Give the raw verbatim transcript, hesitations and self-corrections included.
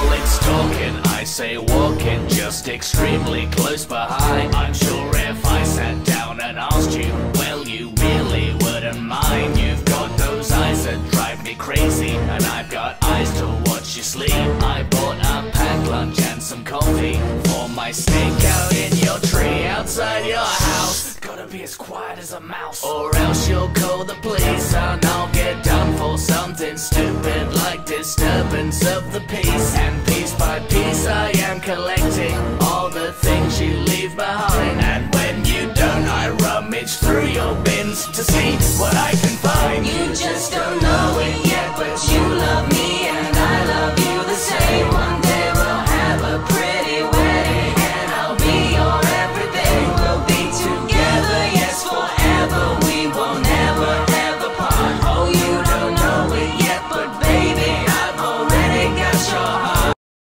Well, it's talking, I say walking, just extremely close behind. I'm sure if I sat down and asked you, well, you really wouldn't mind. You've got those eyes that drive me crazy, and I've got eyes to watch you sleep. I bought a packed lunch and some coffee for my snake out in your tree outside your house. Gotta be as quiet as a mouse, or else you'll call the police, and I'll get done for something stupid like disturbance of the peace. And piece by piece I am collecting